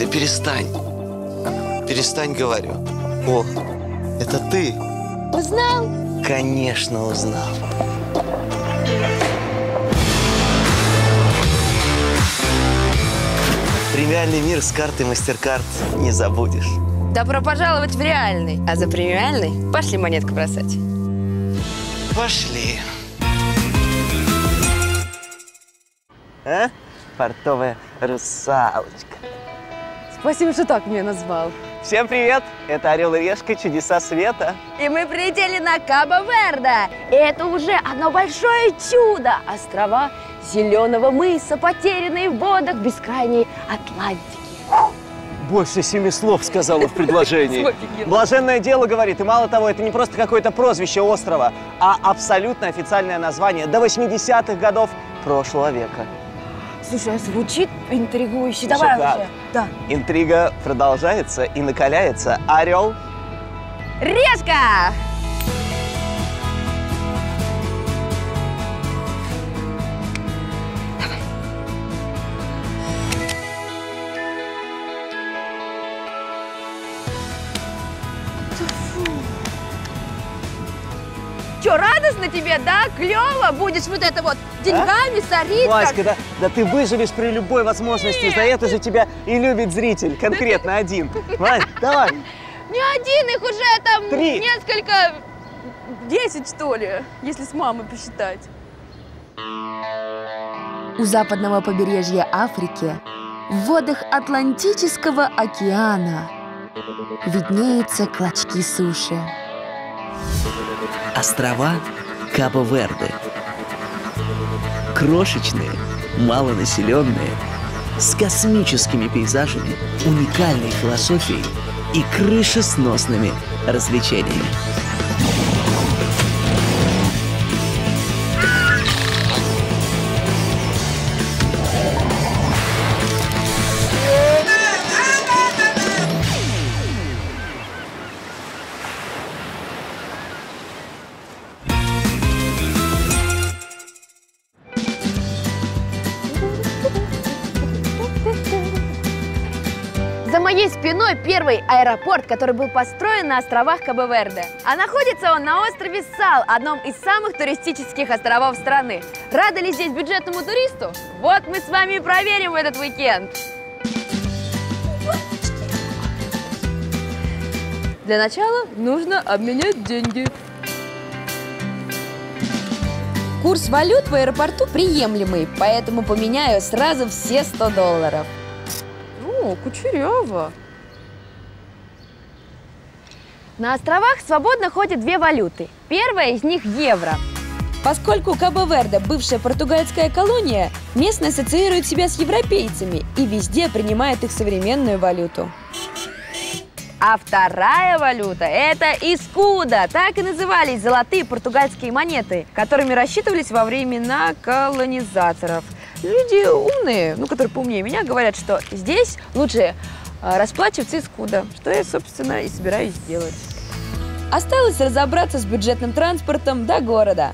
ты перестань. Перестань, говорю. О, это ты. Узнал? Конечно, узнал. Премиальный мир с карты Мастеркард не забудешь. Добро пожаловать в реальный. А за премиальный пошли монетку бросать. Пошли. А? Портовая русалочка. Спасибо, что так меня назвал. Всем привет! Это Орел и Решка, Чудеса света. И мы прилетели на Кабо-Верде. И это уже одно большое чудо. Острова Зеленого Мыса, потерянные в водах бескрайней Атлантики. Больше 7 слов сказала в предложении. Блаженное дело, говорит. И мало того, это не просто какое-то прозвище острова, а абсолютно официальное название до 80-х годов прошлого века. Слушай, звучит интригующе. Давай уже. Да. Интрига продолжается и накаляется. Орел. Решка! Что, радостно тебе, да? Клево? Будешь вот это вот деньгами сорить? Васька, да ты выживешь при любой возможности. Нет. За это же тебя и любит зритель. Конкретно один. Вась, давай. Не один, их уже там 3. Несколько. 10, что ли, если с мамой посчитать. У западного побережья Африки, в водах Атлантического океана, виднеются клочки суши. Острова Кабо-Верде. Крошечные, малонаселенные, с космическими пейзажами, уникальной философией и крышесносными развлечениями. Первый аэропорт, который был построен на островах Кабо-Верде. А находится он на острове Сал, одном из самых туристических островов страны. Рады ли здесь бюджетному туристу? Вот мы с вами и проверим этот уикенд. Для начала нужно обменять деньги. Курс валют в аэропорту приемлемый, поэтому поменяю сразу все $100. О, кучеряво. На островах свободно ходят 2 валюты. Первая из них – евро. Поскольку Кабо-Верде – бывшая португальская колония, местные ассоциируют себя с европейцами и везде принимают их современную валюту. А вторая валюта – это эскуда. Так и назывались золотые португальские монеты, которыми рассчитывались во времена колонизаторов. Люди умные, ну, которые поумнее меня, говорят, что здесь лучше расплачиваться эскуда, что я, собственно, и собираюсь сделать. Осталось разобраться с бюджетным транспортом до города.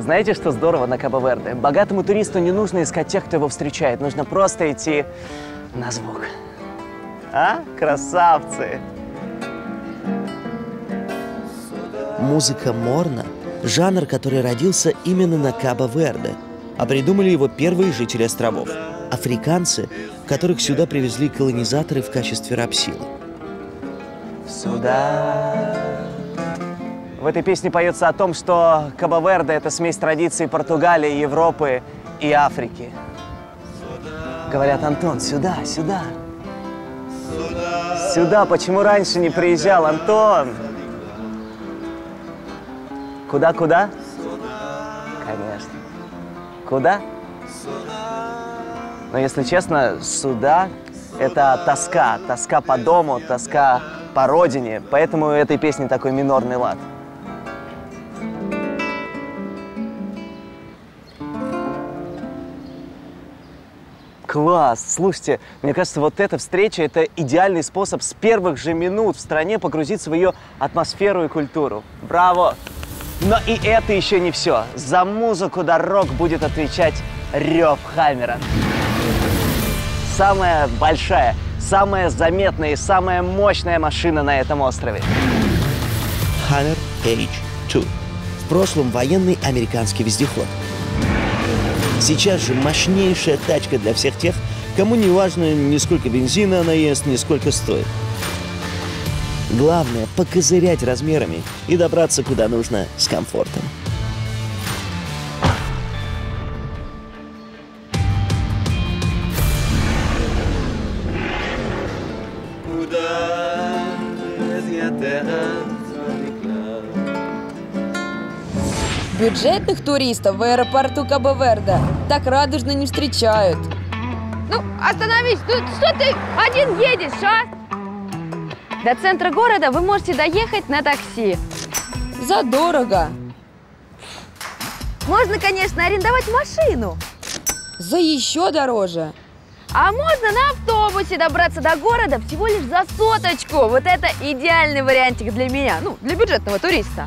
Знаете, что здорово на Кабо-Верде? Богатому туристу не нужно искать тех, кто его встречает. Нужно просто идти на звук. А? Красавцы! Музыка морна – жанр, который родился именно на Кабо-Верде, а придумали его первые жители островов – африканцы, которых сюда привезли колонизаторы в качестве рабсилы. Сюда. В этой песне поется о том, что Кабо-Верде – это смесь традиций Португалии, Европы и Африки. Говорят, Антон, сюда, сюда. Сюда, почему раньше не приезжал, Антон? Куда, куда? Конечно. Куда? Но если честно, сюда – это тоска. Тоска по дому, тоска по родине. Поэтому у этой песни такой минорный лад. Класс! Слушайте, мне кажется, вот эта встреча – это идеальный способ с первых же минут в стране погрузиться в ее атмосферу и культуру. Браво! Но и это еще не все. За музыку дорог будет отвечать рев Хаммера. Самая большая, самая заметная и самая мощная машина на этом острове. Hammer H2. В прошлом военный американский вездеход. Сейчас же мощнейшая тачка для всех тех, кому не важно, ни сколько бензина она ест, ни сколько стоит. Главное – покозырять размерами и добраться куда нужно с комфортом. Бюджетных туристов в аэропорту Кабо-Верде так радужно не встречают. Ну, остановись! Ну, что ты один едешь, а? До центра города вы можете доехать на такси. Задорого. Можно, конечно, арендовать машину. За еще дороже. А можно на автобусе добраться до города всего лишь за соточку. Вот это идеальный вариантик для меня, ну, для бюджетного туриста.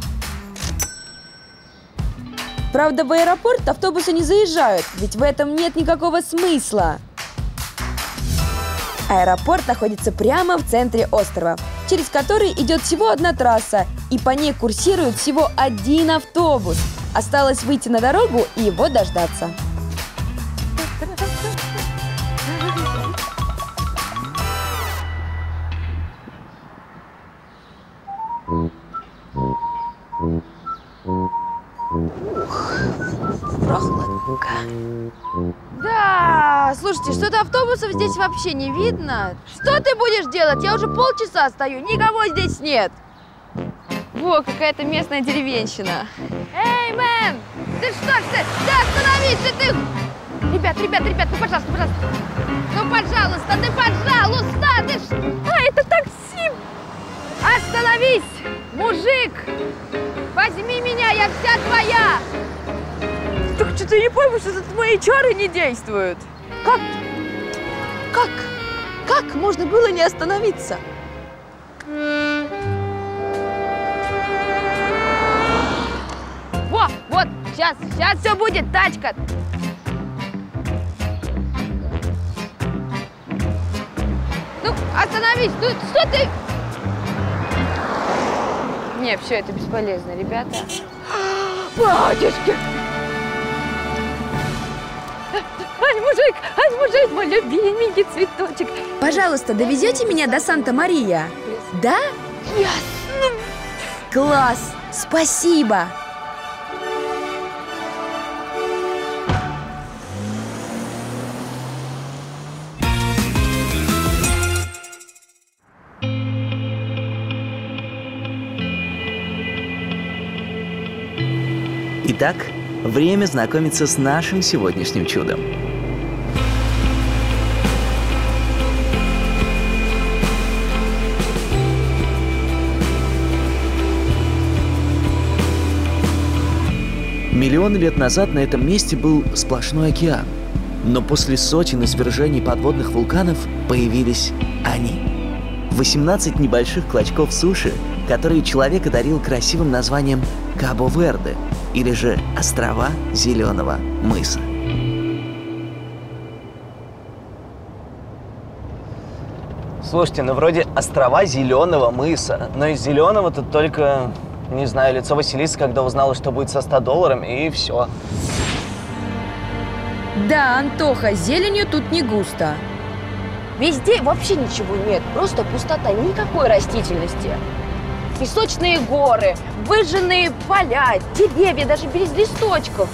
Правда, в аэропорт автобусы не заезжают, ведь в этом нет никакого смысла. Аэропорт находится прямо в центре острова, через который идет всего одна трасса, и по ней курсирует всего один автобус. Осталось выйти на дорогу и его дождаться. Да, слушайте, что-то автобусов здесь вообще не видно. Что ты будешь делать? Я уже полчаса стою, никого здесь нет. Во, какая-то местная деревенщина. Эй, мэн! Ты что ж ты? Да остановись ты! Ребят, ну пожалуйста, ты ж... А, это такси! Остановись, мужик! Возьми меня, я вся твоя! Так что-то я не пойму, что тут мои чары не действуют. Как можно было не остановиться? Вот, сейчас все будет, тачка. Ну, остановись, ну что ты? Не, все это бесполезно, ребята. Батюшки! Ай, мужик, мой любименький цветочек. Пожалуйста, довезете меня до Санта-Мария? Да? Ясно. Класс, спасибо. Итак, время знакомиться с нашим сегодняшним чудом. Миллионы лет назад на этом месте был сплошной океан, но после сотен извержений подводных вулканов появились они. 18 небольших клочков суши, которые человек одарил красивым названием Кабо-Верде, или же Острова Зеленого Мыса. Слушайте, ну вроде Острова Зеленого Мыса, но из зеленого тут только, не знаю, лицо Василисы, когда узнала, что будет со $100, и все. Да, Антоха, зеленью тут не густо. Везде вообще ничего нет, просто пустота, никакой растительности. Песочные горы, выжженные поля, деревья даже без листочков.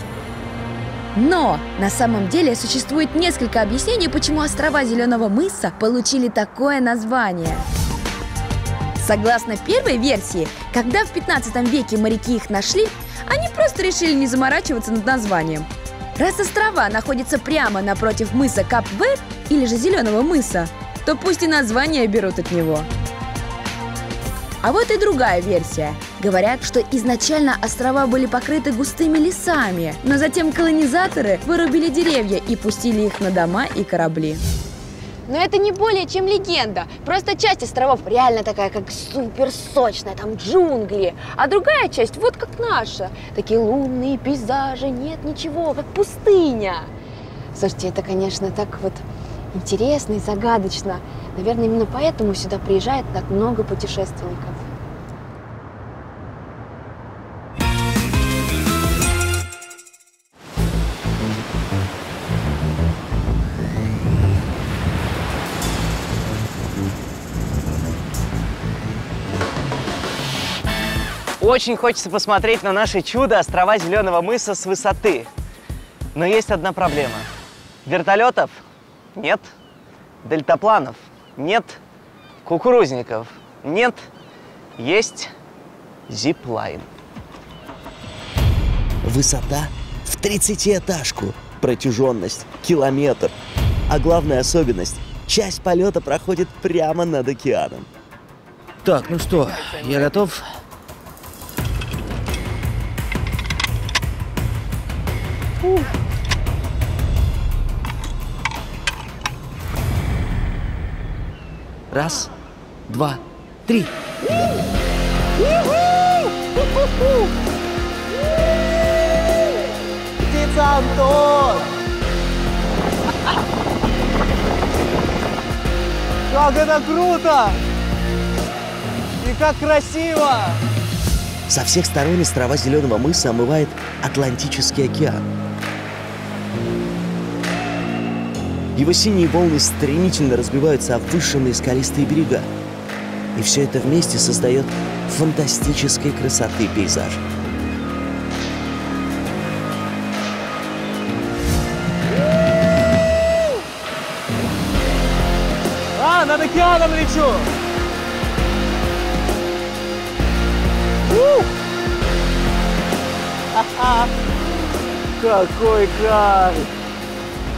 Но на самом деле существует несколько объяснений, почему острова Зеленого мыса получили такое название. Согласно первой версии, когда в 15 веке моряки их нашли, они просто решили не заморачиваться над названием. Раз острова находятся прямо напротив мыса Кабо-Верде, или же Зеленого мыса, то пусть и название берут от него. А вот и другая версия. Говорят, что изначально острова были покрыты густыми лесами, но затем колонизаторы вырубили деревья и пустили их на дома и корабли. Но это не более чем легенда. Просто часть островов реально такая, как суперсочная, там джунгли. А другая часть вот как наша. Такие лунные пейзажи, нет ничего, как пустыня. Слушайте, это, конечно, так вот интересно и загадочно. Наверное, именно поэтому сюда приезжает так много путешественников. Очень хочется посмотреть на наше чудо острова Зеленого мыса с высоты. Но есть одна проблема. Вертолетов нет, дельтапланов нет, кукурузников нет, есть зиплайн. Высота в 30-этажку, протяженность километр. А главная особенность – часть полета проходит прямо над океаном. Так, ну что, я готов? Раз, два, три. Птица Антон! Как это круто! И как красиво! Со всех сторон острова Зеленого мыса омывает Атлантический океан. Его синие волны стремительно разбиваются о вышенные скалистые берега. И все это вместе создает фантастической красоты пейзаж. А, над океаном лечу! Какой кайф!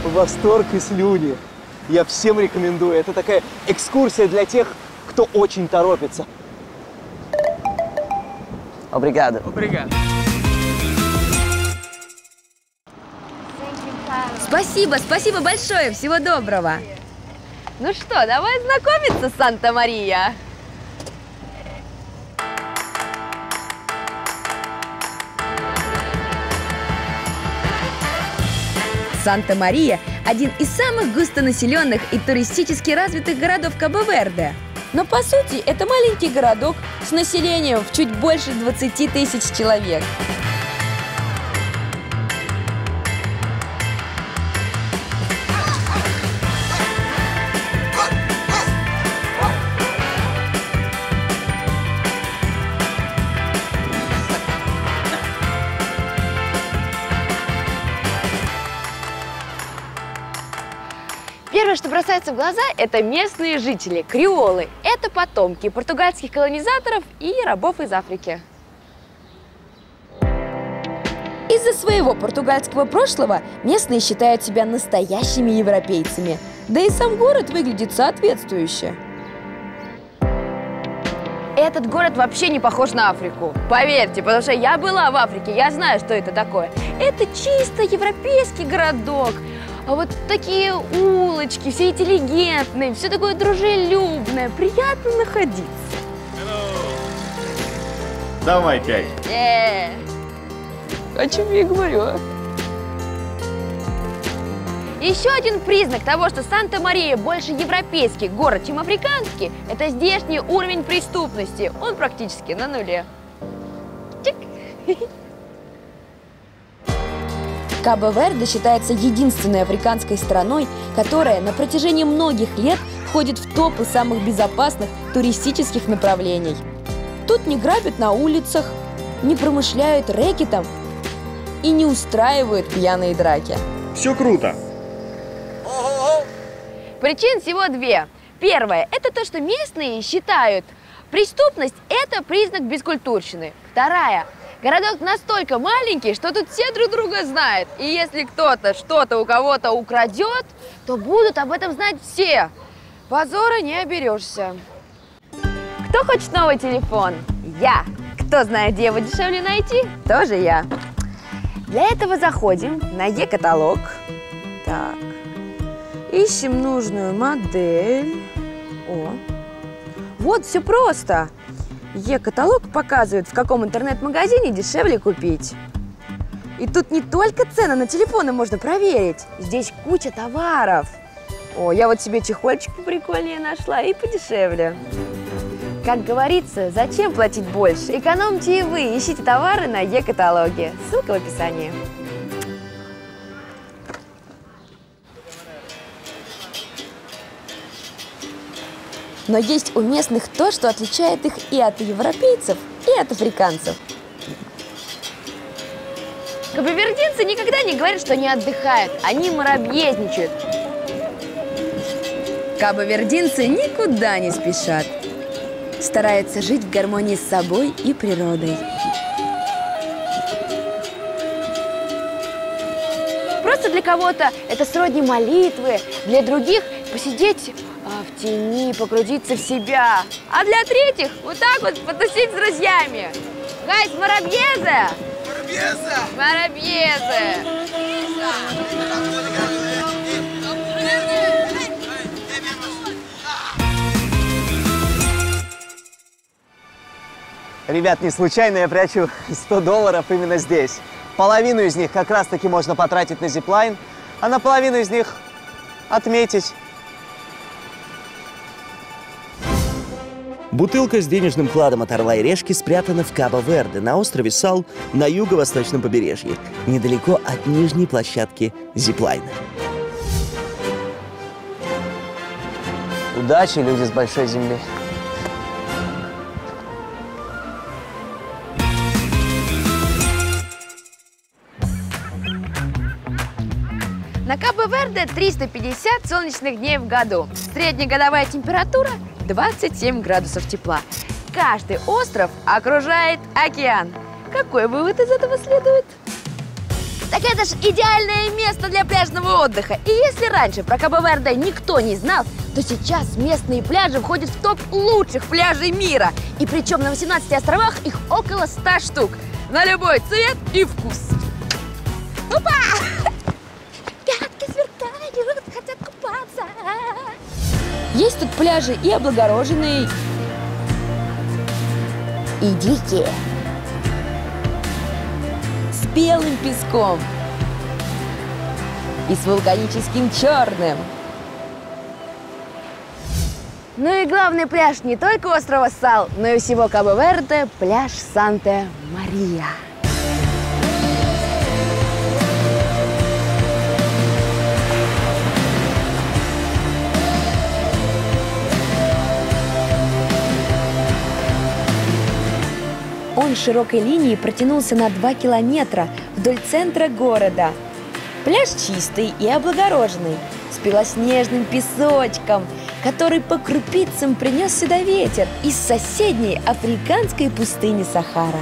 Восторг и слюни. Я всем рекомендую. Это такая экскурсия для тех, кто очень торопится. Обригадо. Обригадо. Спасибо, спасибо большое. Всего доброго. Ну что, давай знакомиться с Санта-Мария. Санта-Мария – один из самых густонаселенных и туристически развитых городов Кабо-Верде. Но, по сути, это маленький городок с населением в чуть больше 20 тысяч человек. Что бросается в глаза, это местные жители, креолы. Это потомки португальских колонизаторов и рабов из Африки. Из-за своего португальского прошлого местные считают себя настоящими европейцами. Да и сам город выглядит соответствующе. Этот город вообще не похож на Африку. Поверьте, потому что я была в Африке, я знаю, что это такое. Это чисто европейский городок. А вот такие улочки, все интеллигентные, все такое дружелюбное, приятно находиться. Hello. Давай 5. О чем я говорю, а? Еще один признак того, что Санта-Мария больше европейский город, чем африканский, это здешний уровень преступности. Он практически на нуле. Чик. Кабо-Верде считается единственной африканской страной, которая на протяжении многих лет входит в топы самых безопасных туристических направлений. Тут не грабят на улицах, не промышляют рэкетом и не устраивают пьяные драки. Все круто. Причин всего две. Первое – это то, что местные считают, преступность – это признак бескультурщины. Вторая – городок настолько маленький, что тут все друг друга знают. И если кто-то что-то у кого-то украдет, то будут об этом знать все. Позора не оберешься. Кто хочет новый телефон? Я. Кто знает, где его дешевле найти, тоже я. Для этого заходим на Е-каталог. Так. Ищем нужную модель. О. Вот все просто. Е-каталог показывает, в каком интернет-магазине дешевле купить. И тут не только цены на телефоны можно проверить. Здесь куча товаров. О, я вот себе чехольчик поприкольнее нашла и подешевле. Как говорится, зачем платить больше? Экономьте и вы, ищите товары на Е-каталоге. Ссылка в описании. Но есть у местных то, что отличает их и от европейцев, и от африканцев. Кабо-вердинцы никогда не говорят, что не отдыхают, они марабьезничают. Кабо-вердинцы никуда не спешат. Стараются жить в гармонии с собой и природой. Просто для кого-то это сродни молитвы, для других посидеть в тени, погрузиться в себя. А для третьих вот так вот потусить с друзьями. Гайс, марабьезе! Марабьезе! Марабьезе! Ребят, не случайно я прячу $100 именно здесь. Половину из них как раз таки можно потратить на зиплайн, а на половину из них отметить. Бутылка с денежным кладом от Орла и Решки спрятана в Кабо-Верде на острове Сал на юго-восточном побережье, недалеко от нижней площадки зиплайна. Удачи, люди с большой земли! На Кабо-Верде 350 солнечных дней в году. Среднегодовая температура – 27 градусов тепла. Каждый остров окружает океан. Какой вывод из этого следует? Так это же идеальное место для пляжного отдыха. И если раньше про Кабо-Верде никто не знал, то сейчас местные пляжи входят в топ лучших пляжей мира. И причем на 18 островах их около 100 штук. На любой цвет и вкус. Опа! Пятки сверкают, хотят купаться. Есть тут пляжи и облагороженные, и дикие, с белым песком и с вулканическим черным. Ну и главный пляж не только острова Сал, но и всего Кабо-Верде – пляж Санта-Мария. Он широкой линией протянулся на 2 километра вдоль центра города. Пляж чистый и облагороженный, с белоснежным песочком, который по крупицам принес сюда ветер из соседней африканской пустыни Сахара.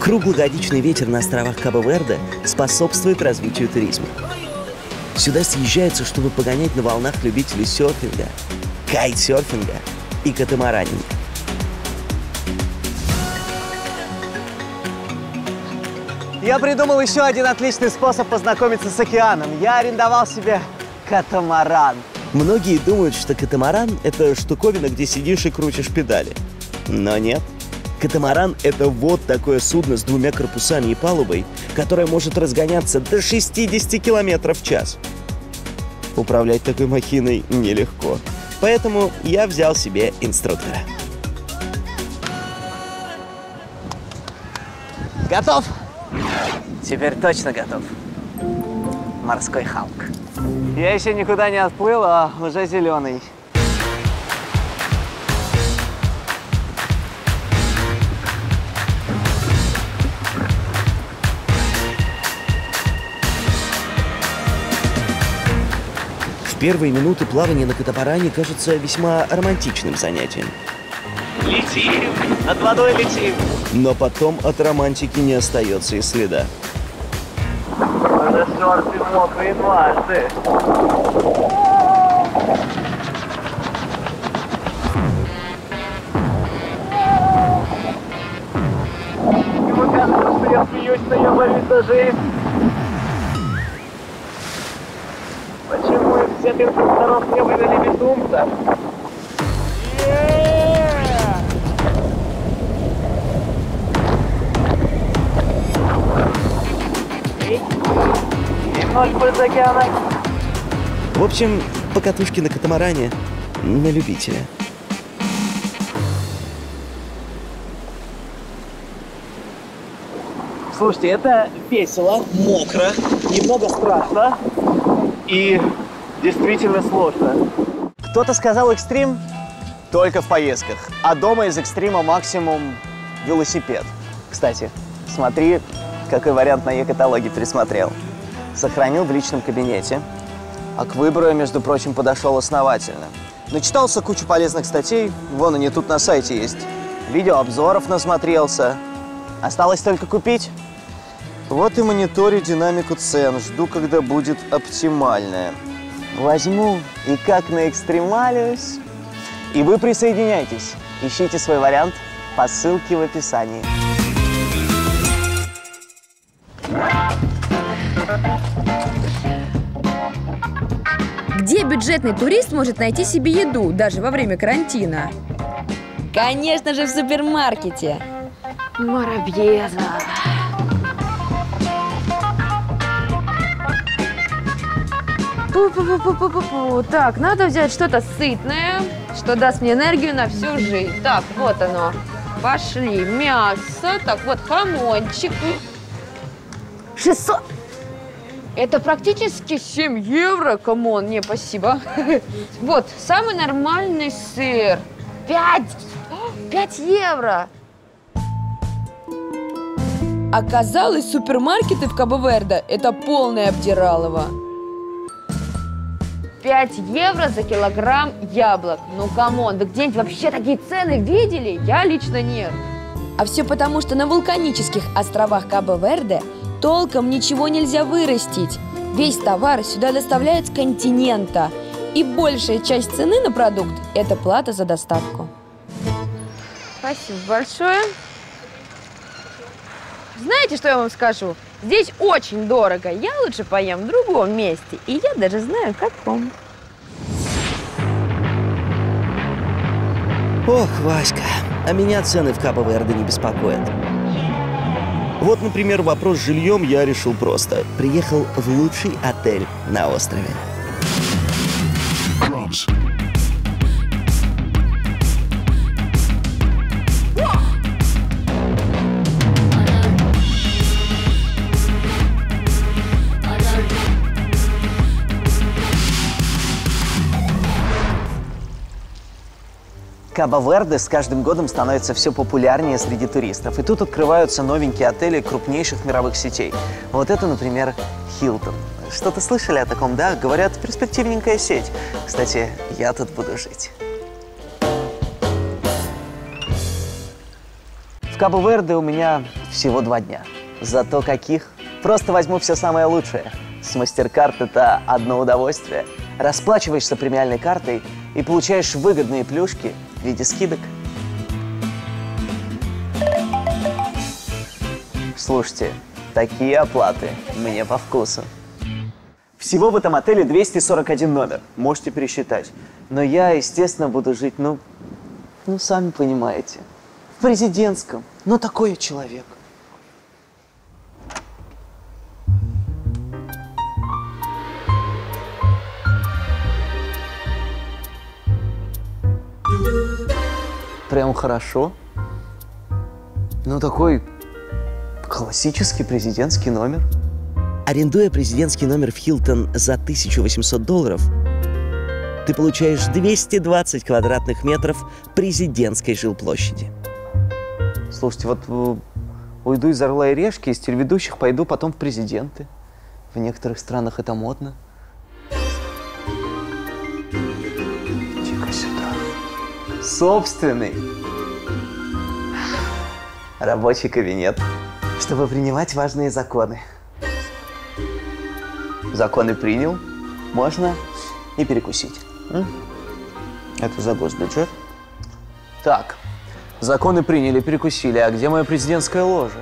Круглогодичный ветер на островах Кабо-Верде способствует развитию туризма. Сюда съезжаются, чтобы погонять на волнах любителей серфинга, кайтсерфинга и катамаранинга. Я придумал еще один отличный способ познакомиться с океаном. Я арендовал себе катамаран. Многие думают, что катамаран – это штуковина, где сидишь и крутишь педали. Но нет. Катамаран – это вот такое судно с 2 корпусами и палубой, которое может разгоняться до 60 км в час. Управлять такой махиной нелегко, поэтому я взял себе инструктора. Готов? Теперь точно готов. Морской Халк. Я еще никуда не отплыл, а уже зеленый. Первые минуты плавания на катамаране кажутся весьма романтичным занятием. Летим! Над водой летим! Но потом от романтики не остается и следа. даже шорты мокрые, влажные. Ему кажется, что я смеюсь, но я боюсь даже. Почему из всех инструкторов не выдали безумца? В общем, покатушки на катамаране на любителя. Слушайте, это весело, мокро, немного страшно и действительно сложно. Кто-то сказал, экстрим только в поездках, а дома из экстрима максимум велосипед. Кстати, смотри, какой вариант на Е-каталоге присмотрел. Сохранил в личном кабинете, а к выбору, между прочим, подошел основательно. Начитался кучу полезных статей, вон они тут на сайте есть. Видеообзоров насмотрелся. Осталось только купить. Вот и мониторю динамику цен, жду, когда будет оптимальная. Возьму и как наэкстремалюсь. И вы присоединяйтесь, ищите свой вариант по ссылке в описании. Где бюджетный турист может найти себе еду, даже во время карантина? Конечно же, в супермаркете. Марабьеза. Пу-пу-пу-пу-пу-пу. Так, надо взять что-то сытное, что даст мне энергию на всю жизнь. Так, вот оно. Пошли. Мясо. Так, вот хамончик. 600. Это практически 7 евро, камон, не, спасибо. Вот, самый нормальный сыр. 5 евро. Оказалось, супермаркеты в Кабо-Верде – это полное обдиралово. 5 евро за килограмм яблок. Ну, камон, вы где-нибудь вообще такие цены видели? Я лично нет. А все потому, что на вулканических островах Кабо-Верде толком ничего нельзя вырастить. Весь товар сюда доставляют с континента. И большая часть цены на продукт – это плата за доставку. Спасибо большое. Знаете, что я вам скажу? Здесь очень дорого. Я лучше поем в другом месте. И я даже знаю, каком. Ох, Васька, а меня цены в Кабо-Верде не беспокоят. Вот, например, вопрос с жильем я решил просто. Приехал в лучший отель на острове. Кабо-Верде с каждым годом становится все популярнее среди туристов. И тут открываются новенькие отели крупнейших мировых сетей. Вот это, например, Хилтон. Что-то слышали о таком, да? Говорят, перспективненькая сеть. Кстати, я тут буду жить. В Кабо-Верде у меня всего 2 дня. Зато каких! Просто возьму все самое лучшее. С Мастеркард это одно удовольствие. Расплачиваешься премиальной картой и получаешь выгодные плюшки в виде скидок. Слушайте, такие оплаты мне по вкусу. Всего в этом отеле 241 номер, можете пересчитать. Но я, естественно, буду жить, ну сами понимаете, в президентском. Но такой я человек. Прям хорошо. Ну, такой классический президентский номер. Арендуя президентский номер в Хилтон за $1800, ты получаешь 220 квадратных метров президентской жилплощади. Слушайте, вот уйду из Орла и Решки, из телеведущих пойду потом в президенты. В некоторых странах это модно. Собственный рабочий кабинет, чтобы принимать важные законы. законы принял, можно и перекусить. Это за госбюджет. Так, законы приняли, перекусили, а где моя президентская ложа?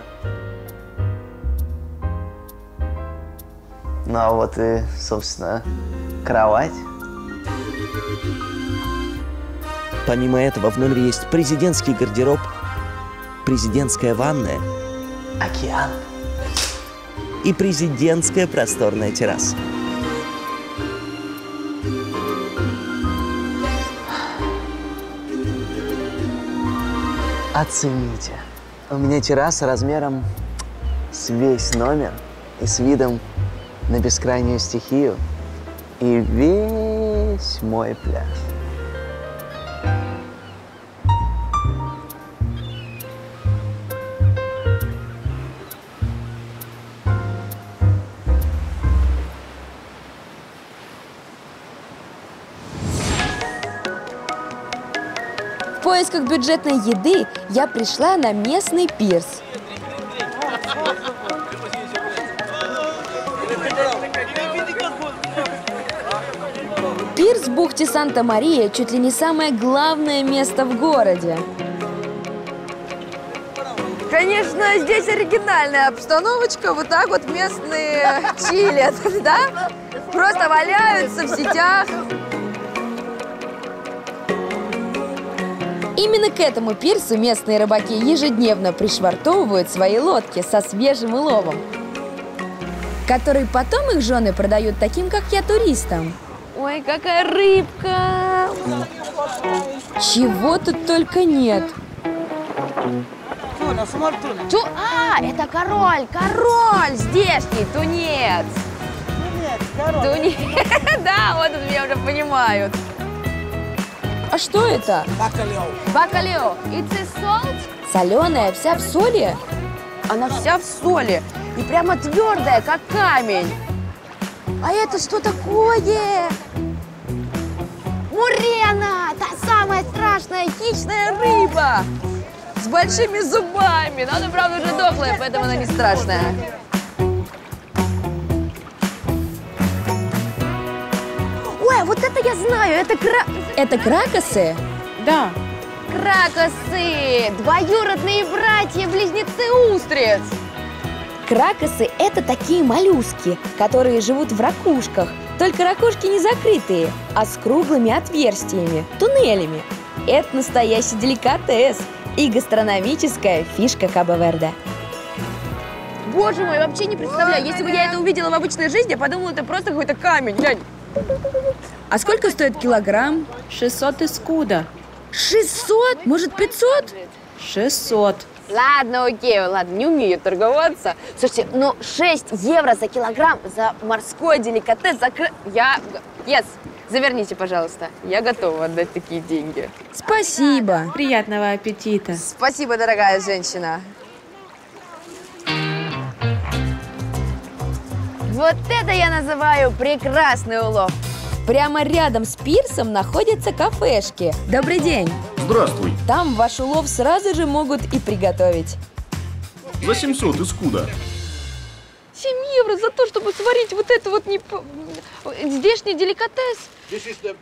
Ну, а вот и, собственно, кровать. Помимо этого, в номере есть президентский гардероб, президентская ванная, океан и президентская просторная терраса. Оцените. У меня терраса размером с весь номер и с видом на бескрайнюю стихию и весь мой пляж. В поисках бюджетной еды я пришла на местный пирс. Пирс в бухте Санта-Мария чуть ли не самое главное место в городе. Конечно, здесь оригинальная обстановочка, вот так вот местные чилят, да? Просто валяются в сетях. Именно к этому пирсу местные рыбаки ежедневно пришвартовывают свои лодки со свежим уловом, который потом их жены продают таким, как я, туристам. Ой, какая рыбка! Чего тут только нет. Это король! Король! Здешний тунец! Тунец, да, вот он меня уже понимают. А что это? Бакалео. Бакалео. Соленая, вся в соли? Она вся в соли. И прямо твердая, как камень. А это что такое? Мурена! Та самая страшная хищная рыба! С большими зубами! Но она, правда, уже дохлая, поэтому она не страшная. Ой, вот это я знаю! Это кракосы? Да. Кракосы! Двоюродные братья-близнецы устриц! Кракосы – это такие моллюски, которые живут в ракушках. Только ракушки не закрытые, а с круглыми отверстиями, туннелями. Это настоящий деликатес и гастрономическая фишка Кабо-Верде. Боже мой, вообще не представляю. Если бы я это увидела в обычной жизни, я подумала, это просто какой-то камень. Глянь. А сколько стоит килограмм? 600 эскуда. 600? Может, 500? 600. Ладно, окей, ладно, не умею торговаться. Слушайте, ну 6 евро за килограмм за морской деликатес, за... Заверните, пожалуйста. Я готова отдать такие деньги. Спасибо. Приятного аппетита. Спасибо, дорогая женщина. Вот это я называю прекрасный улов. Прямо рядом с пирсом находятся кафешки. Добрый день. Здравствуй. Там ваш улов сразу же могут и приготовить. За 700 эскуда. 7 евро за то, чтобы сварить вот это вот здешний деликатес.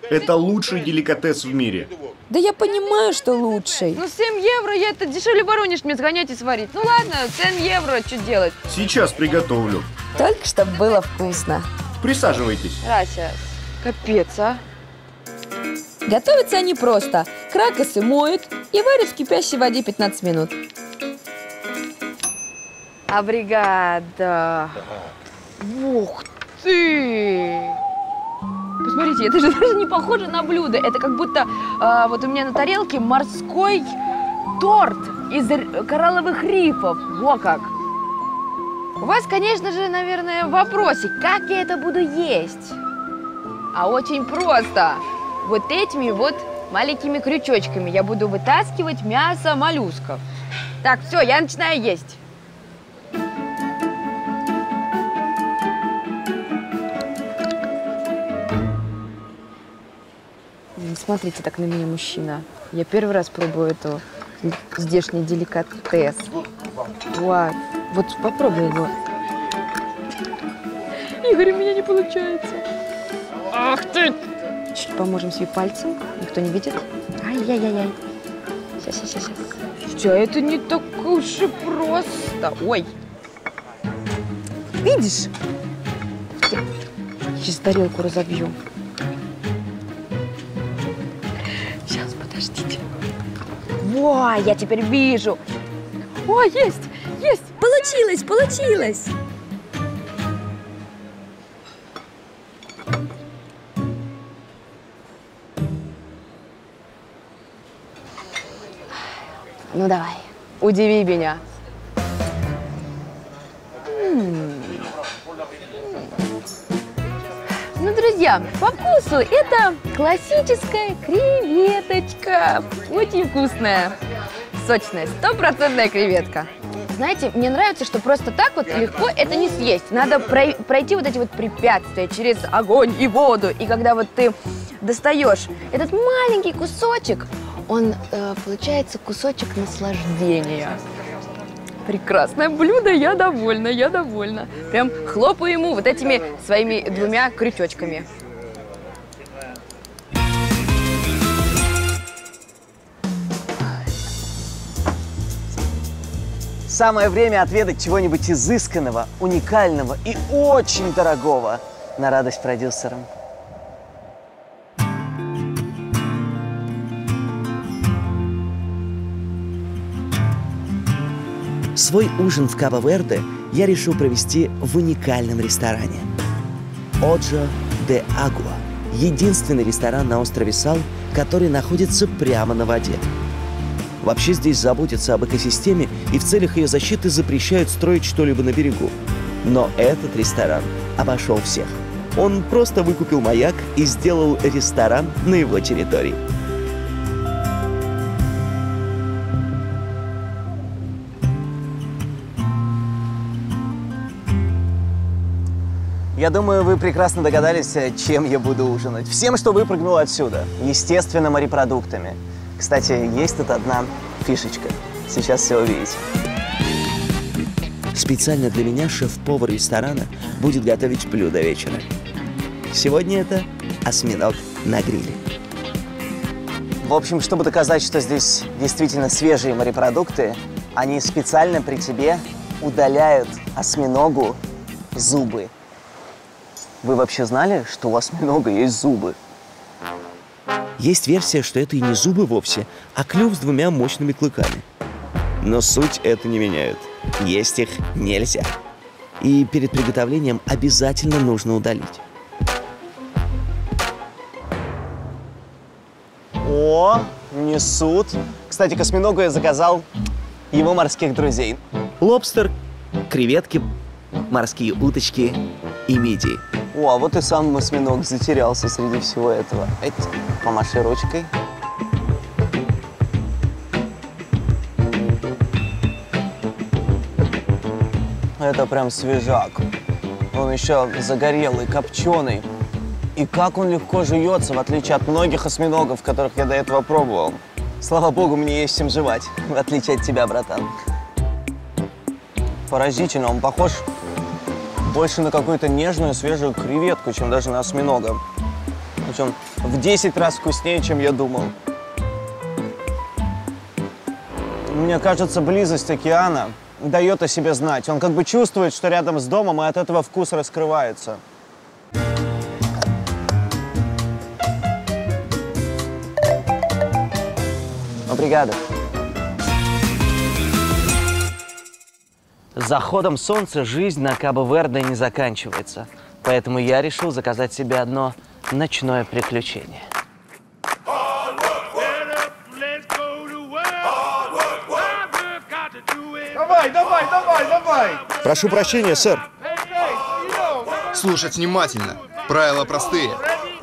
Это лучший деликатес в мире. Да я понимаю, что лучший. Ну 7 евро, я это дешевле Воронеж мне сгонять и сварить. Ну ладно, 7 евро, что делать? Сейчас приготовлю. Только чтобы было вкусно. Присаживайтесь. Сейчас. Капец, а. Готовятся они просто. Кракосы моют и варят в кипящей воде 15 минут. Абригада. Ух ты! Посмотрите, это же даже не похоже на блюдо. Это как будто вот у меня на тарелке морской торт из коралловых рифов. Во как! У вас, конечно же, наверное, вопросик, как я это буду есть? А очень просто. Вот этими вот маленькими крючочками я буду вытаскивать мясо моллюсков. Так, все, я начинаю есть. Не смотрите так на меня, мужчина. Я первый раз пробую эту здешний деликатес. Вот, попробуй его. Игорь, у меня не получается. Ах ты! Чуть поможем себе пальцем. Никто не видит. Ай-яй-яй-яй. Сейчас. Что, это не так уж и просто. Ой. Видишь? Сейчас тарелку разобью. Сейчас, подождите. Во, я теперь вижу. О, есть, есть. Получилось. Ну давай, удиви меня. Ну, друзья, по вкусу это классическая креветочка. Очень вкусная, сочная, стопроцентная креветка. Знаете, мне нравится, что просто так вот легко это не съесть. Надо пройти вот эти вот препятствия через огонь и воду. И когда вот ты достаешь этот маленький кусочек, он получается кусочек наслаждения. Прекрасное блюдо, я довольна. Прям хлопаю ему вот этими своими двумя крючочками. Самое время отведать чего-нибудь изысканного, уникального и очень дорогого на радость продюсерам. Свой ужин в Кабо-Верде я решил провести в уникальном ресторане. Оджо де Агуа – единственный ресторан на острове Сал, который находится прямо на воде. Вообще здесь заботятся об экосистеме и в целях ее защиты запрещают строить что-либо на берегу. Но этот ресторан обошел всех. Он просто выкупил маяк и сделал ресторан на его территории. Я думаю, вы прекрасно догадались, чем я буду ужинать. Всем, что выпрыгнуло отсюда. Естественно, морепродуктами. Кстати, есть тут одна фишечка. Сейчас все увидите. Специально для меня шеф-повар ресторана будет готовить блюдо вечера. Сегодня это осьминог на гриле. В общем, чтобы доказать, что здесь действительно свежие морепродукты, они специально при тебе удаляют осьминогу зубы. Вы вообще знали, что у осьминога есть зубы? Есть версия, что это и не зубы вовсе, а клюв с двумя мощными клыками. Но суть это не меняет. Есть их нельзя. И перед приготовлением обязательно нужно удалить. О, несут. Кстати, к осьминогу я заказал его морских друзей. Лобстер, креветки, морские уточки и мидии. О, а вот и сам осьминог затерялся среди всего этого. Эть, помаши ручкой. Это прям свежак. Он еще загорелый, копченый. И как он легко жуется, в отличие от многих осьминогов, которых я до этого пробовал. Слава богу, мне есть чем жевать, в отличие от тебя, братан. Поразительно, он похож больше на какую-то нежную, свежую креветку, чем даже на осьминога. Причем в 10 раз вкуснее, чем я думал. Мне кажется, близость океана дает о себе знать. Он как бы чувствует, что рядом с домом, и от этого вкус раскрывается. Обригада. С заходом солнца жизнь на Кабо-Верде не заканчивается, поэтому я решил заказать себе одно ночное приключение. Давай! Прошу прощения, сэр. Слушать внимательно. Правила простые.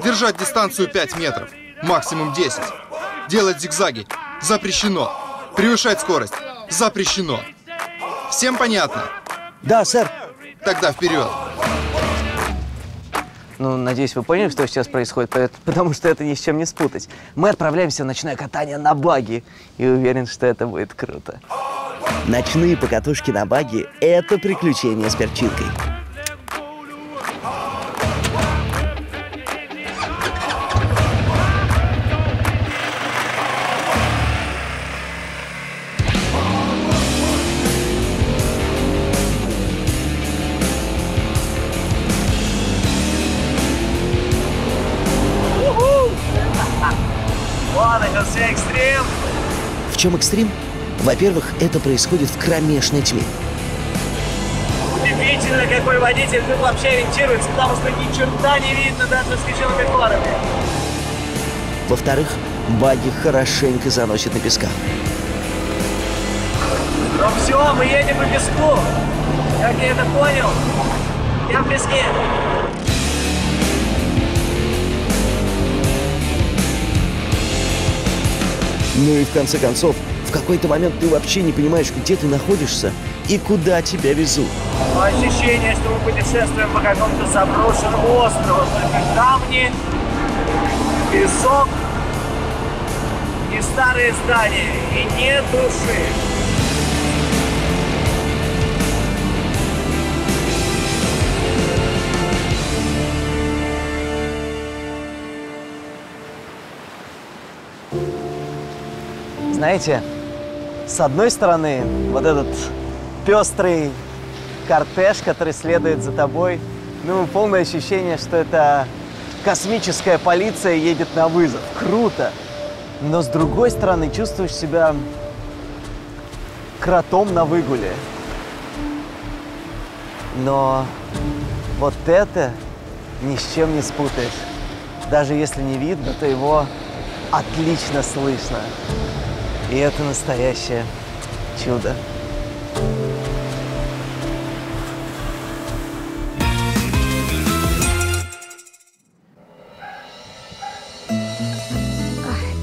Держать дистанцию 5 метров, максимум 10. Делать зигзаги запрещено. Превышать скорость запрещено. Всем понятно? Да, сэр. Тогда вперед. Ну, надеюсь, вы поняли, что сейчас происходит, потому что это ни с чем не спутать. Мы отправляемся в ночное катание на багги. И уверен, что это будет круто. Ночные покатушки на багги – это приключение с перчинкой. В чем экстрим? Во-первых, это происходит в кромешной тьме. Удивительно, какой водитель тут вообще ориентируется, потому что ни черта не видно даже освещенными фарами. Во-вторых, багги хорошенько заносят на песках. Ну все, мы едем по песку. Как я это понял? Я в песке. Ну и в конце концов, в какой-то момент ты вообще не понимаешь, где ты находишься и куда тебя везут. Ощущение, что мы путешествуем по какому-то заброшенному острову. Только камни, песок и старые здания. И нет души. Знаете, с одной стороны, вот этот пестрый кортеж, который следует за тобой, ну, полное ощущение, что это космическая полиция едет на вызов. Круто! Но с другой стороны, чувствуешь себя кротом на выгуле. Но вот это ни с чем не спутаешь. Даже если не видно, то его отлично слышно. И это настоящее чудо.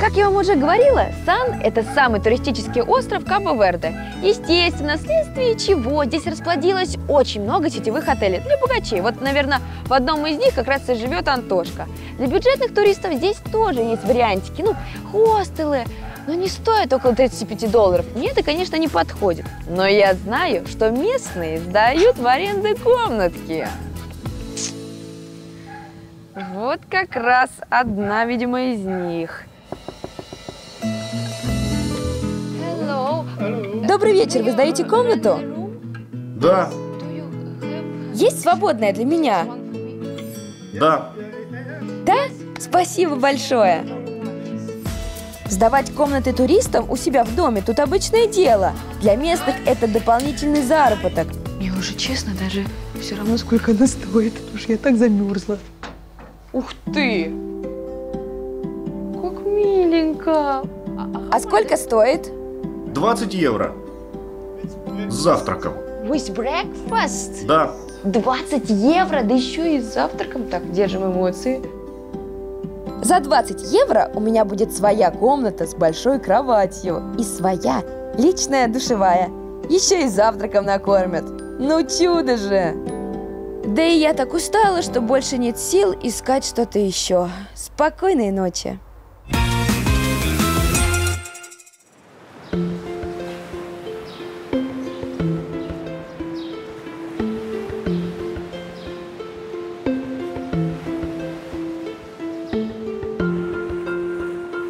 Как я вам уже говорила, Сан – это самый туристический остров Кабо-Верде. Естественно, вследствие чего здесь расплодилось очень много сетевых отелей для богачей. Вот, наверное, в одном из них как раз и живет Антошка. Для бюджетных туристов здесь тоже есть вариантики, ну, хостелы. Но не стоит около 35 долларов. Мне это, конечно, не подходит. Но я знаю, что местные сдают в аренду комнатки. Вот как раз одна, видимо, из них. Добрый вечер. Вы сдаете комнату? Да. Есть свободная для меня? Да. Да? Спасибо большое. Сдавать комнаты туристам у себя в доме – тут обычное дело. Для местных это дополнительный заработок. Мне уже, честно, даже все равно, сколько она стоит, потому что я так замерзла. Ух ты! Как миленько! А сколько стоит? 20 евро. С завтраком. With breakfast? Да. 20 евро, да еще и с завтраком. Так, держим эмоции. За 20 евро у меня будет своя комната с большой кроватью и своя личная душевая. Еще и завтраком накормят. Ну чудо же! Да и я так устала, что больше нет сил искать что-то еще. Спокойной ночи!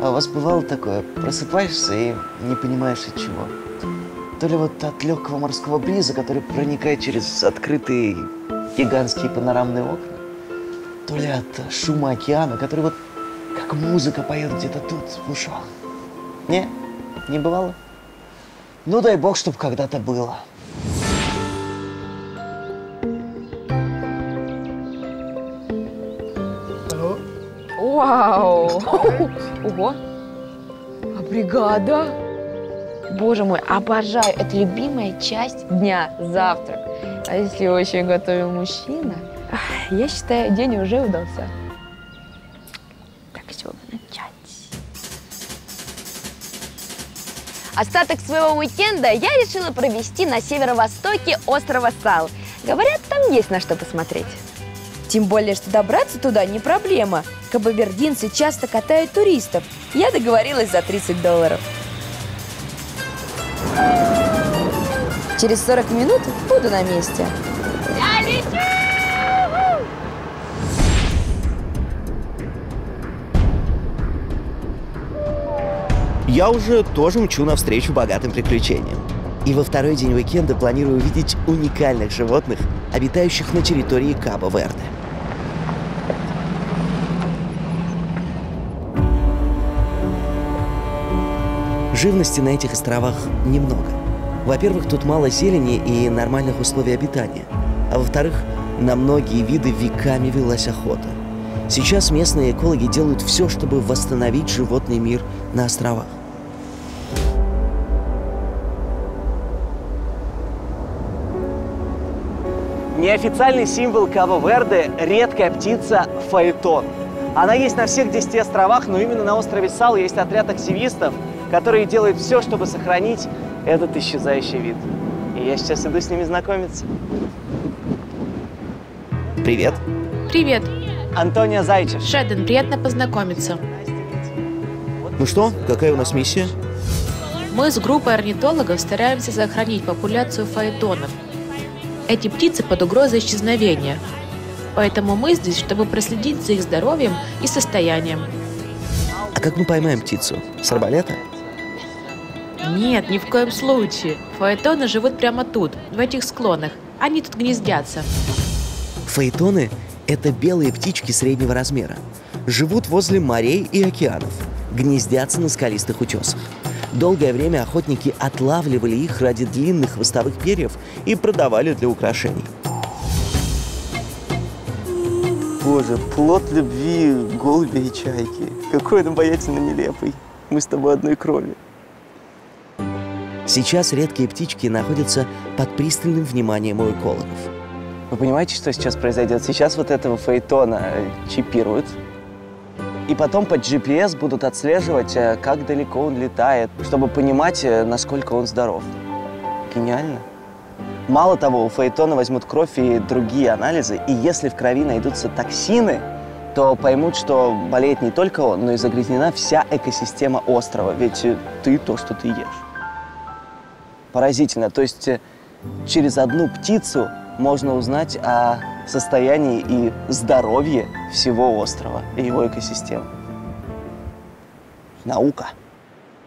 У вас бывало такое, просыпаешься и не понимаешь от чего. То ли вот от легкого морского бриза, который проникает через открытые гигантские панорамные окна, то ли от шума океана, который вот как музыка поет где-то тут, в ушах. Не? Не бывало? Ну дай бог, чтобы когда-то было. Вау! Ого! А бригада? Боже мой, обожаю! Это любимая часть дня – завтрак. А если его еще и готовил мужчина, я считаю, день уже удался. Так, с чего бы начать? Остаток своего уикенда я решила провести на северо-востоке острова Сал. Говорят, там есть на что посмотреть. Тем более, что добраться туда не проблема. Кабо-вердинцы часто катают туристов. Я договорилась за 30 долларов. Через 40 минут буду на месте. Я лечу! Я уже тоже мчу навстречу богатым приключениям. И во второй день уикенда планирую увидеть уникальных животных, обитающих на территории Кабо-Верде. Живности на этих островах немного. Во-первых, тут мало зелени и нормальных условий обитания. А во-вторых, на многие виды веками велась охота. Сейчас местные экологи делают все, чтобы восстановить животный мир на островах. Неофициальный символ Кабо-Верде – редкая птица фаэтон. Она есть на всех 10 островах, но именно на острове Сал есть отряд активистов, которые делают все, чтобы сохранить этот исчезающий вид. И я сейчас иду с ними знакомиться. Привет. Привет. Антония Зайчер. Шаден, приятно познакомиться. Ну что, какая у нас миссия? Мы с группой орнитологов стараемся сохранить популяцию фаэтонов. Эти птицы под угрозой исчезновения. Поэтому мы здесь, чтобы проследить за их здоровьем и состоянием. А как мы поймаем птицу? С арбалета? Нет, ни в коем случае. Фаэтоны живут прямо тут, в этих склонах. Они тут гнездятся. Фаэтоны – это белые птички среднего размера. Живут возле морей и океанов. Гнездятся на скалистых утесах. Долгое время охотники отлавливали их ради длинных хвостовых перьев и продавали для украшений. Боже, плод любви голубя и чайки. Какой он обаятельно нелепый. Мы с тобой одной крови. Сейчас редкие птички находятся под пристальным вниманием у экологов. Вы понимаете, что сейчас произойдет? Сейчас вот этого фаэтона чипируют. И потом под GPS будут отслеживать, как далеко он летает, чтобы понимать, насколько он здоров. Гениально. Мало того, у фаэтона возьмут кровь и другие анализы, и если в крови найдутся токсины, то поймут, что болеет не только он, но и загрязнена вся экосистема острова, ведь ты то, что ты ешь. Поразительно, то есть через одну птицу можно узнать о состоянии и здоровье всего острова и его экосистемы. Наука.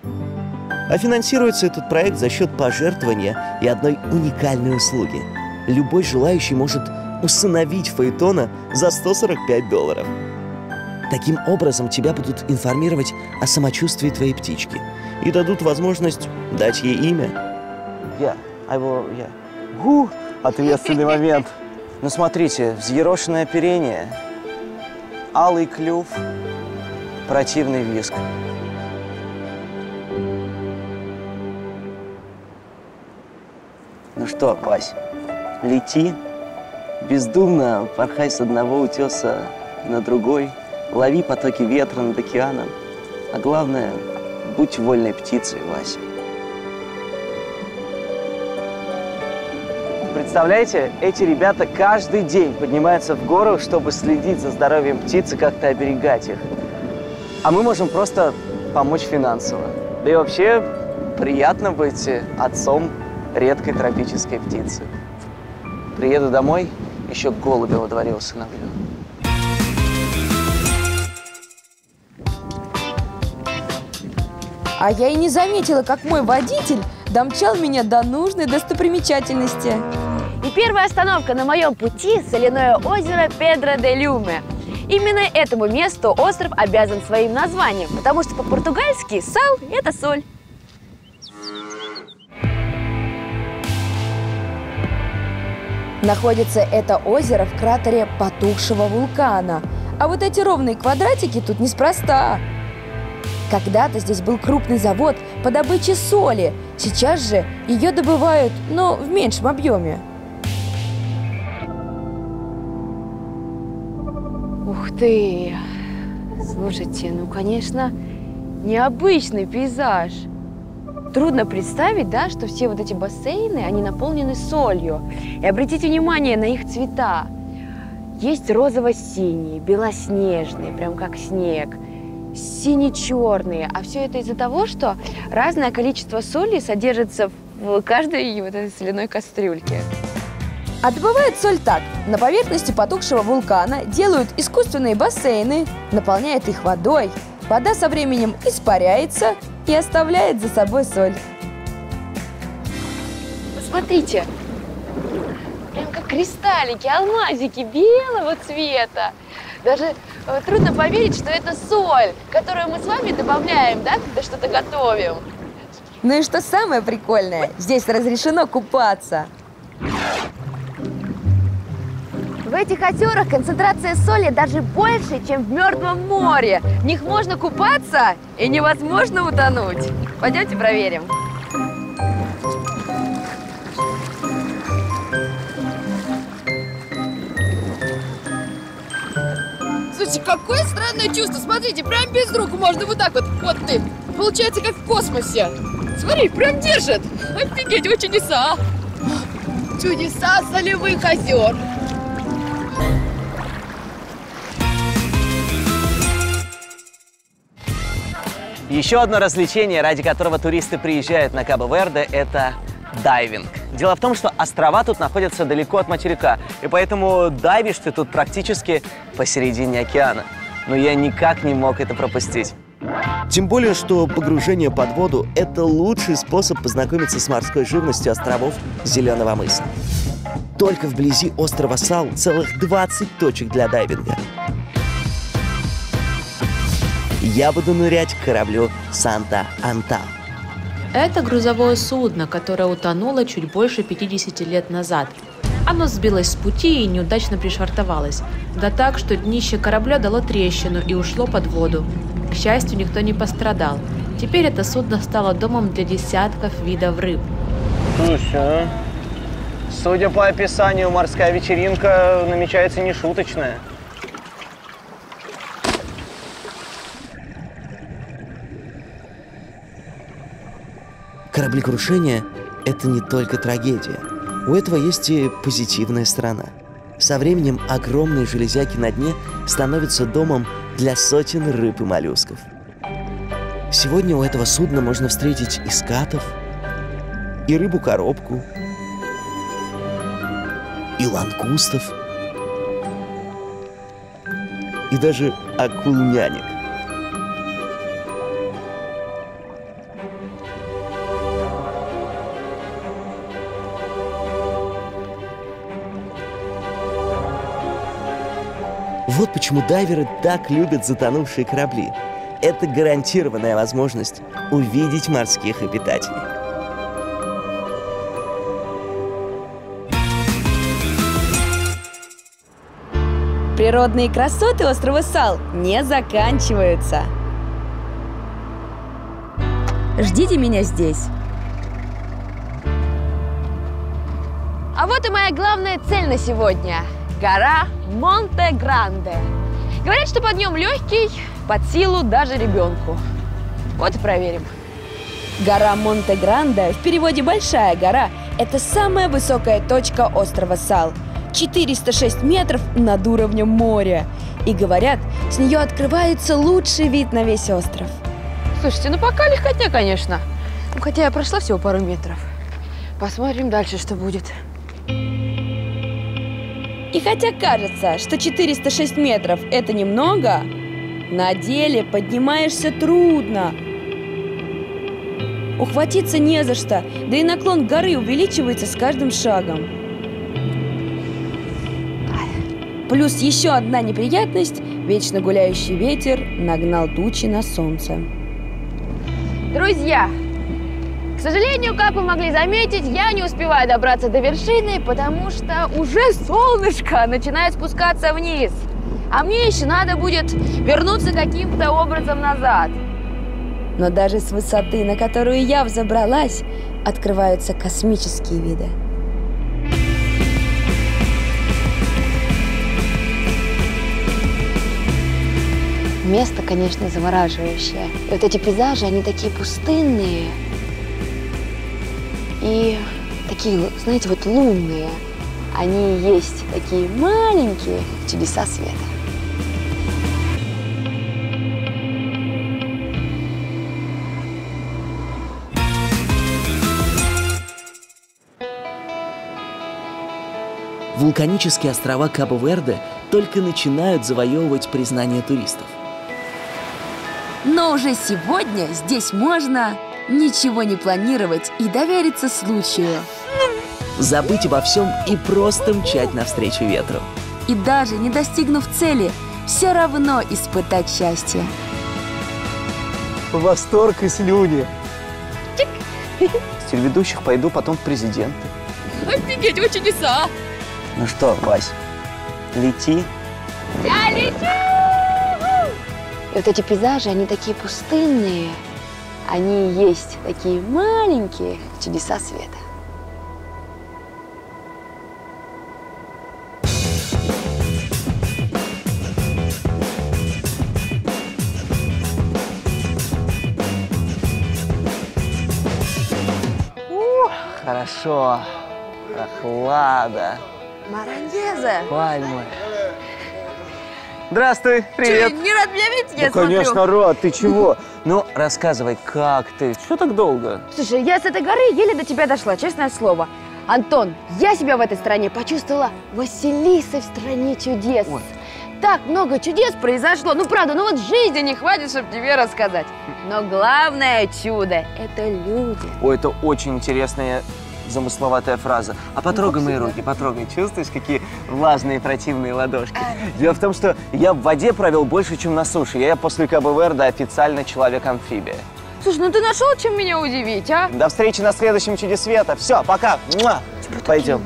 А финансируется этот проект за счет пожертвования и одной уникальной услуги. Любой желающий может усыновить фаэтона за $145. Таким образом, тебя будут информировать о самочувствии твоей птички и дадут возможность дать ей имя. Ответственный момент. Ну, смотрите, взъерошенное оперение, алый клюв, противный визг. Ну что, Вась, лети, бездумно порхай с одного утеса на другой, лови потоки ветра над океаном, а главное, будь вольной птицей, Вася. Представляете, эти ребята каждый день поднимаются в гору, чтобы следить за здоровьем птиц и как-то оберегать их. А мы можем просто помочь финансово. Да и вообще, приятно быть отцом редкой тропической птицы. Приеду домой, еще голубя во дворе усыновлю. А я и не заметила, как мой водитель домчал меня до нужной достопримечательности. И первая остановка на моем пути – соляное озеро Педро де Люме. Именно этому месту остров обязан своим названием, потому что по-португальски сал – это соль. Находится это озеро в кратере потухшего вулкана. А вот эти ровные квадратики тут неспроста. Когда-то здесь был крупный завод по добыче соли. Сейчас же ее добывают, но в меньшем объеме. Ух ты! Слушайте, ну, конечно, необычный пейзаж. Трудно представить, да, что все вот эти бассейны, они наполнены солью. И обратите внимание на их цвета. Есть розово-синий, белоснежный, прям как снег. Сине-черные, а все это из-за того, что разное количество соли содержится в каждой вот этой соляной кастрюльке. А добывают соль так. На поверхности потухшего вулкана делают искусственные бассейны, наполняют их водой. Вода со временем испаряется и оставляет за собой соль. Смотрите, прям как кристаллики, алмазики белого цвета. Даже трудно поверить, что это соль, которую мы с вами добавляем, да, когда что-то готовим. Ну и что самое прикольное, здесь разрешено купаться. В этих озерах концентрация соли даже больше, чем в Мертвом море. В них можно купаться и невозможно утонуть. Пойдемте проверим. Слушайте, какое странное чувство. Смотрите, прям без рук можно вот так вот. Вот ты. Получается, как в космосе. Смотри, прям держит. Офигеть, вот чудеса. Чудеса солевых озер. Еще одно развлечение, ради которого туристы приезжают на Кабо-Верде, это дайвинг. Дело в том, что острова тут находятся далеко от материка, и поэтому дайвишь ты тут практически посередине океана. Но я никак не мог это пропустить. Тем более, что погружение под воду – это лучший способ познакомиться с морской живностью островов Зеленого мыса. Только вблизи острова Сал целых 20 точек для дайвинга. Я буду нырять к кораблю «Санта-Антан». Это грузовое судно, которое утонуло чуть больше 50 лет назад. Оно сбилось с пути и неудачно пришвартовалось. Да так, что днище корабля дало трещину и ушло под воду. К счастью, никто не пострадал. Теперь это судно стало домом для десятков видов рыб. Слушай, а? Судя по описанию, морская вечеринка намечается нешуточная. Кораблекрушение – это не только трагедия. У этого есть и позитивная сторона. Со временем огромные железяки на дне становятся домом для сотен рыб и моллюсков. Сегодня у этого судна можно встретить и скатов, и рыбу-коробку, и лангустов, и даже акул-нянек. Вот почему дайверы так любят затонувшие корабли. Это гарантированная возможность увидеть морских обитателей. Природные красоты острова Сал не заканчиваются. Ждите меня здесь. А вот и моя главная цель на сегодня. Гора Монте-Гранде. Говорят, что подъем легкий, под силу даже ребенку. Вот и проверим. Гора Монте-Гранде, в переводе «большая гора», это самая высокая точка острова Сал. 406 метров над уровнем моря. И говорят, с нее открывается лучший вид на весь остров. Слушайте, ну пока легкотня, конечно. Ну, хотя я прошла всего пару метров. Посмотрим дальше, что будет. И хотя кажется, что 406 метров – это немного, на деле поднимаешься трудно. Ухватиться не за что, да и наклон горы увеличивается с каждым шагом. Плюс еще одна неприятность – вечно гуляющий ветер нагнал тучи на солнце. Друзья! К сожалению, как вы могли заметить, я не успеваю добраться до вершины, потому что уже солнышко начинает спускаться вниз. А мне еще надо будет вернуться каким-то образом назад. Но даже с высоты, на которую я взобралась, открываются космические виды. Место, конечно, завораживающее. И вот эти пейзажи, они такие пустынные. И такие, знаете, вот лунные, они есть такие маленькие чудеса света. Вулканические острова Кабо-Верде только начинают завоевывать признание туристов. Но уже сегодня здесь можно... ничего не планировать и довериться случаю. Забыть обо всем и просто мчать навстречу ветру. И даже не достигнув цели, все равно испытать счастье. Восторг и слюни. Чик. С телеведущих пойду потом в президенты. Офигеть, вы чудеса! Ну что, Вась, лети. Я лечу! И вот эти пейзажи, они такие пустынные. Они и есть такие маленькие чудеса света. Ух, хорошо. Прохлада. Марандеза. Пальмы. Здравствуй, привет. Че, не рад меня видеть, я смотрю. Конечно, рад, ты чего? Ну, рассказывай, как ты? Что так долго? Слушай, я с этой горы еле до тебя дошла, честное слово. Антон, я себя в этой стране почувствовала Василисой в стране чудес. Ой. Так много чудес произошло, ну правда, ну вот жизни не хватит, чтобы тебе рассказать. Но главное чудо – это люди. Ой, это очень интересная замысловатая фраза. А потрогай мои руки, потрогай. Чувствуешь, какие влажные противные ладошки? Дело в том, что я в воде провел больше, чем на суше. Я после Кабо-Верде официально человек-амфибия. Слушай, ну ты нашел, чем меня удивить, а? До встречи на следующем «Чуде света». Все, пока. Пойдем.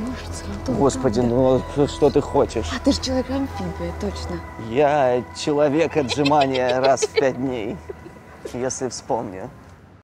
Господи, ну что ты хочешь? А ты же человек-амфибия, точно. Я человек отжимания раз в 5 дней, если вспомню.